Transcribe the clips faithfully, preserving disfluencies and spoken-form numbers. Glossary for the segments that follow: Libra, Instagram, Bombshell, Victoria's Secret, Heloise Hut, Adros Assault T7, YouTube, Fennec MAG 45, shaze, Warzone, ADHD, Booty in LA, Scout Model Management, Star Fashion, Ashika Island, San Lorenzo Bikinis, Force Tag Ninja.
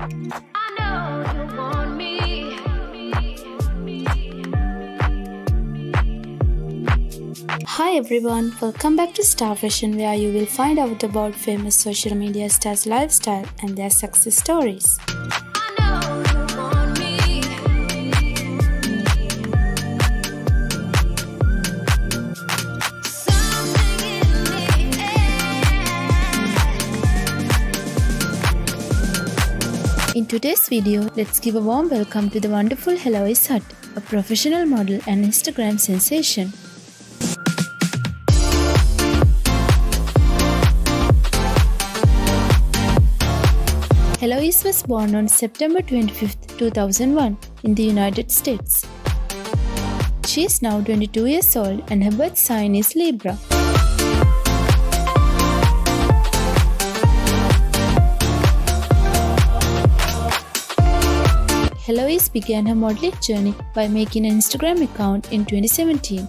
Hi everyone, welcome back to Star Fashion, where you will find out about famous social media stars' lifestyle and their success stories. In today's video, let's give a warm welcome to the wonderful Heloise Hut, a professional model and Instagram sensation. Heloise was born on September twenty-fifth, two thousand one in the United States. She is now twenty-two years old and her birth sign is Libra. Heloise began her modeling journey by making an Instagram account in twenty seventeen.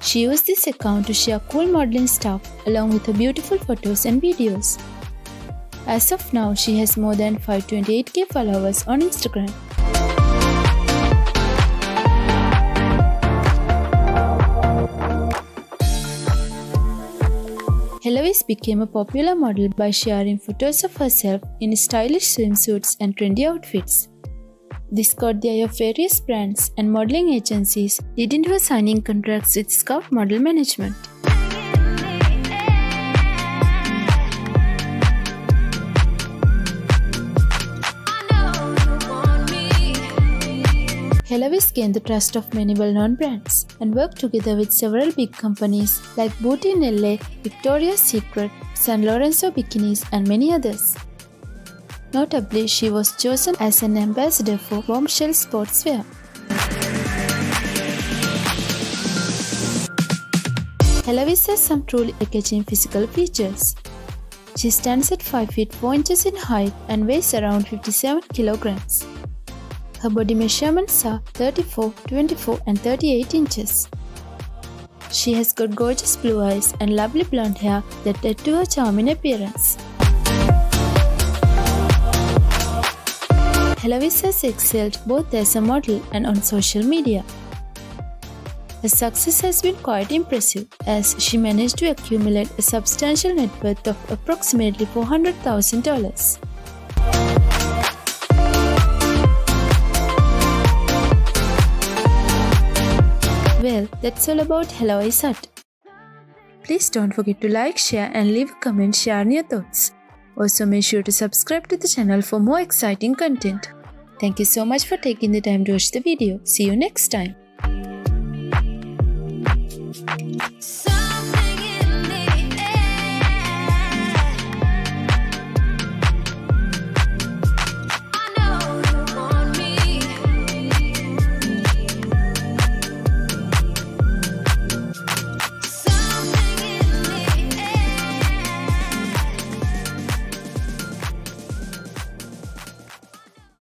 She used this account to share cool modeling stuff along with her beautiful photos and videos. As of now, she has more than five hundred twenty-eight K followers on Instagram. Heloise became a popular model by sharing photos of herself in stylish swimsuits and trendy outfits. This caught the eye of various brands and modeling agencies, leading to her signing contracts with Scout Model Management. Heloise gained the trust of many well-known brands and worked together with several big companies like Booty in L A, Victoria's Secret, San Lorenzo Bikinis and many others. Notably, she was chosen as an ambassador for Bombshell sportswear. Heloise has some truly eye-catching physical features. She stands at five feet four inches in height and weighs around fifty-seven kilograms. Her body measurements are thirty-four, twenty-four and thirty-eight inches. She has got gorgeous blue eyes and lovely blonde hair that add to her charming appearance. Heloise has excelled both as a model and on social media. Her success has been quite impressive, as she managed to accumulate a substantial net worth of approximately four hundred thousand dollars. Well, that's all about Heloise Hut. Please don't forget to like, share and leave a comment sharing your thoughts. Also make sure to subscribe to the channel for more exciting content. Thank you so much for taking the time to watch the video. See you next time.